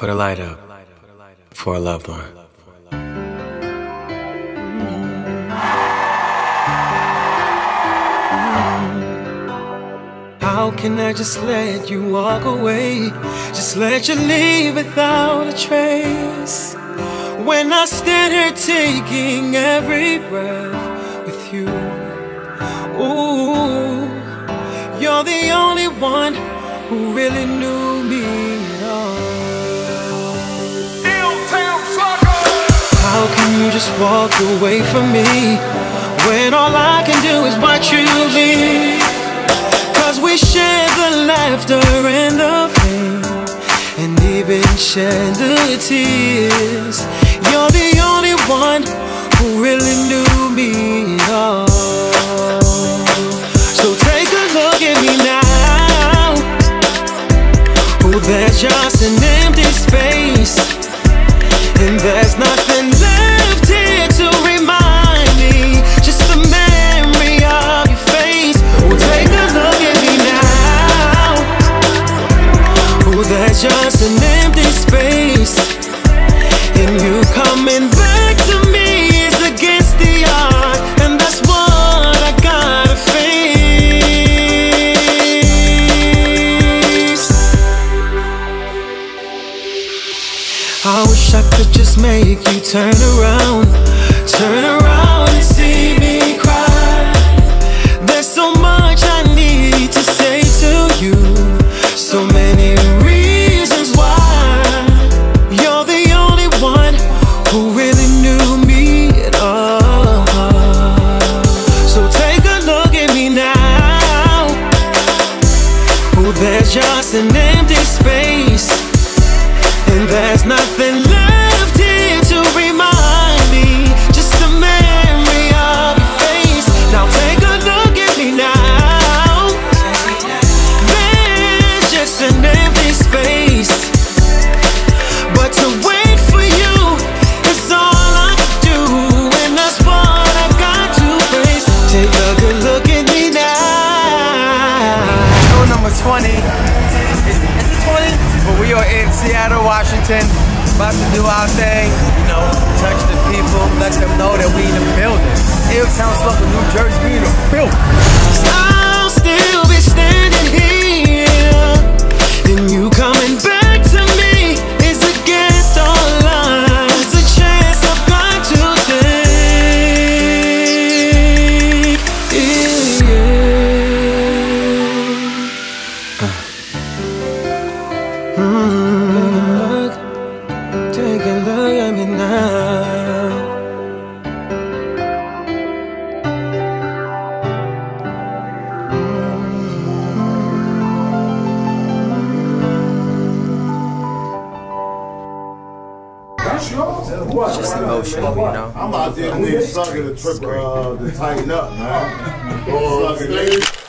Put a light up for a loved one. How can I just let you walk away? Just let you leave without a trace. When I stand here taking every breath with you, ooh, you're the only one who really knew me at all. How can you just walk away from me when all I can do is watch you leave? 'Cause we shared the laughter and the pain, and even shared the tears. You're the only one who really knew me at all. So take a look at me now. Oh, there's just an empty space, and there's nothing left here to remind me, just the memory of your face. Oh, take a look at me now. Oh, there's just an empty space, and you coming back to me is against the odds, and that's what I gotta face. I wish I could just make you turn around and see me cry. There's so much I need to say to you, so many reasons why. There's just an empty space, and there's nothing left here to remind me, just the memory of your face. Now take a look at me now. There's just an empty space, but to wait for you is all I do, and that's what I've got to face. Take a good look at me now. Show number 20. We are in Seattle, Washington, about to do our thing, you know, touch the people, let them know that we in the building. It sounds like a New Jersey, we in the building. I'll still be standing here, and you coming back to me is against all odds. It's a chance I've got to take. Yeah. Take a look at me now. Just emotional, you know. I'm out there, I need a sucker to tighten up, man.